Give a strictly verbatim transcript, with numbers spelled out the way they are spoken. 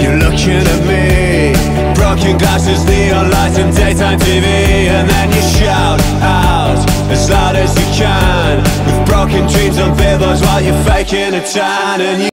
You're looking at me. Broken glasses, neon lights and daytime T V. And then you shout out as loud as you can, with broken dreams on billboards while you're faking a tan. And you